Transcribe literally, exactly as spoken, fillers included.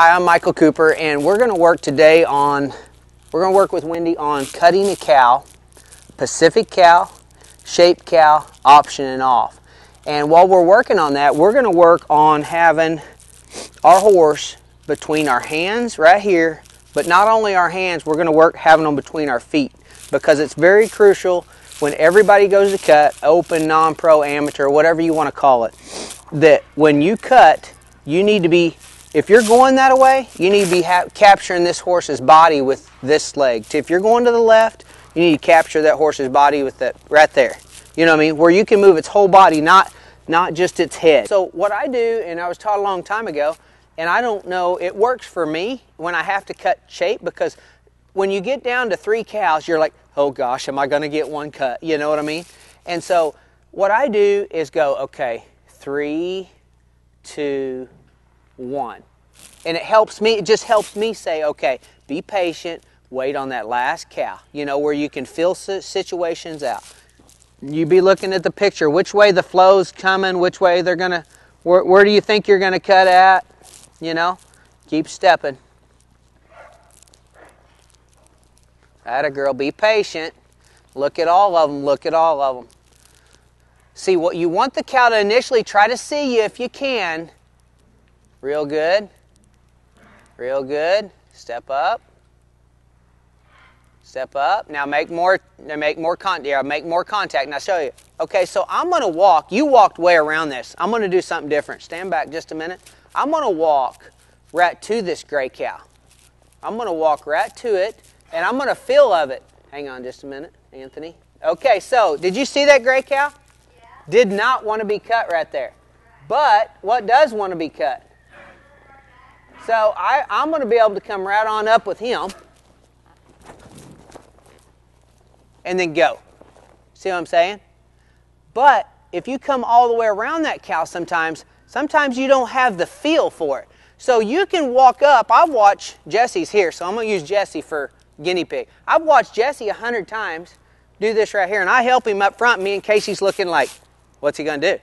Hi, I'm Michael Cooper, and we're going to work today on, we're going to work with Wendy on cutting a cow, Pacific cow, shaped cow, option and off. And while we're working on that, we're going to work on having our horse between our hands right here, but not only our hands, we're going to work having them between our feet, because it's very crucial when everybody goes to cut, open, non-pro, amateur, whatever you want to call it, that when you cut, you need to be If you're going that way, you need to be ha capturing this horse's body with this leg. If you're going to the left, you need to capture that horse's body with that right there. You know what I mean? Where you can move its whole body, not, not just its head. So what I do, and I was taught a long time ago, and I don't know, it works for me when I have to cut shape, because when you get down to three cows, you're like, oh gosh, am I going to get one cut? You know what I mean? And so what I do is go, okay, three, two, one. And it helps me, it just helps me say, okay, be patient, wait on that last cow, you know, where you can feel situations out. You be looking at the picture, which way the flow's coming, which way they're going to, where, where do you think you're going to cut at, you know, keep stepping. Atta girl, be patient, look at all of them, look at all of them. See, what you want the cow to initially try to see you if you can. Real good. Real good. Step up. Step up. Now make more make more contact. Make more contact. Now show you. Okay, so I'm gonna walk. You walked way around this. I'm gonna do something different. Stand back just a minute. I'm gonna walk right to this gray cow. I'm gonna walk right to it, and I'm gonna feel of it. Hang on just a minute, Anthony. Okay, so did you see that gray cow? Yeah. Did not want to be cut right there. But what does want to be cut? So I, I'm going to be able to come right on up with him and then go. See what I'm saying? But if you come all the way around that cow sometimes, sometimes you don't have the feel for it. So you can walk up. I've watched Jesse's here, so I'm going to use Jesse for guinea pig. I've watched Jesse a hundred times do this right here, and I help him up front, me and Casey's looking like, what's he going to do?